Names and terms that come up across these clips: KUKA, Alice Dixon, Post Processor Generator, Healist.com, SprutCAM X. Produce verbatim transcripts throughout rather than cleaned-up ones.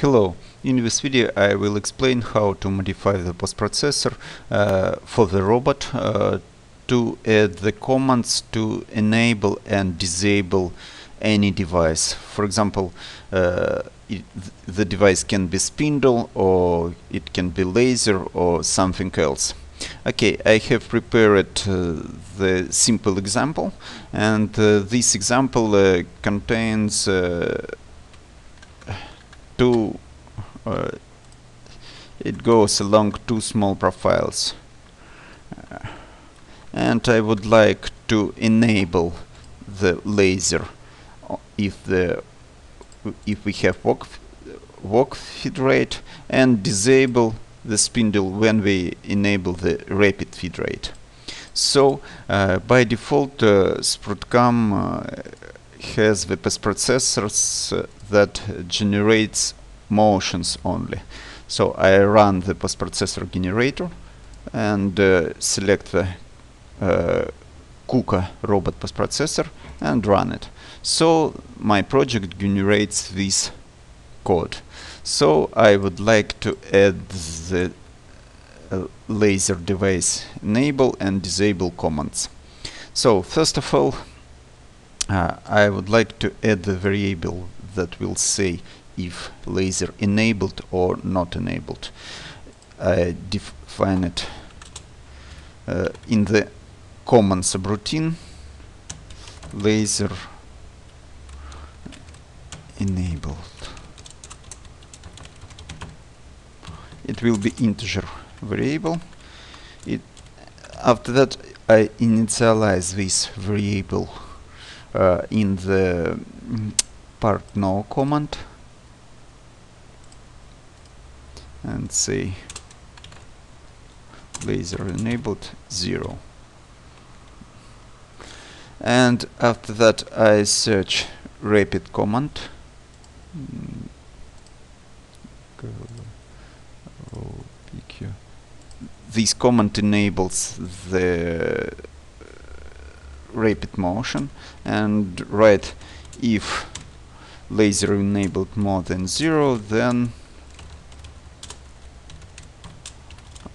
Hello, in this video I will explain how to modify the post processor uh, for the robot uh, to add the commands to enable and disable any device. For example, uh, it, the device can be spindle, or it can be laser, or something else. Okay, I have prepared uh, the simple example, and uh, this example uh, contains uh, two uh, it goes along two small profiles, uh, and I would like to enable the laser if the if we have walk walk feed rate, and disable the spindle when we enable the rapid feed rate. So uh, by default uh, SprutCAM uh, has the post processors uh, that generates motions only. So I run the post processor generator and uh, select the uh, KUKA robot post processor and run it. So my project generates this code. So I would like to add the uh, laser device enable and disable commands. So first of all, Uh, I would like to add the variable that will say if laser enabled or not enabled. I define it uh, in the command subroutine laser enabled. It will be integer variable. It, after that I initialize this variable Uh, in the part no command and say laser enabled zero, and after that I search rapid command . This command enables the rapid motion, and write if laser enabled more than zero, then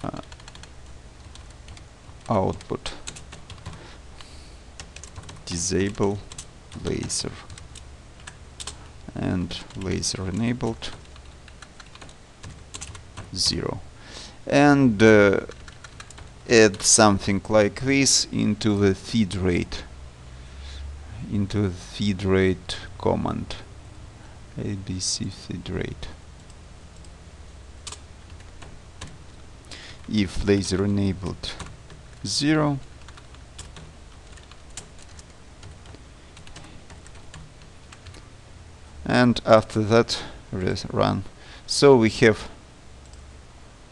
uh, output disable laser, and laser enabled zero, and uh, add something like this into the feed rate into the feed rate command, A B C feed rate. If laser enabled zero, and after that run. So we have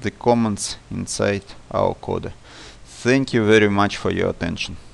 the commands inside our code. Thank you very much for your attention.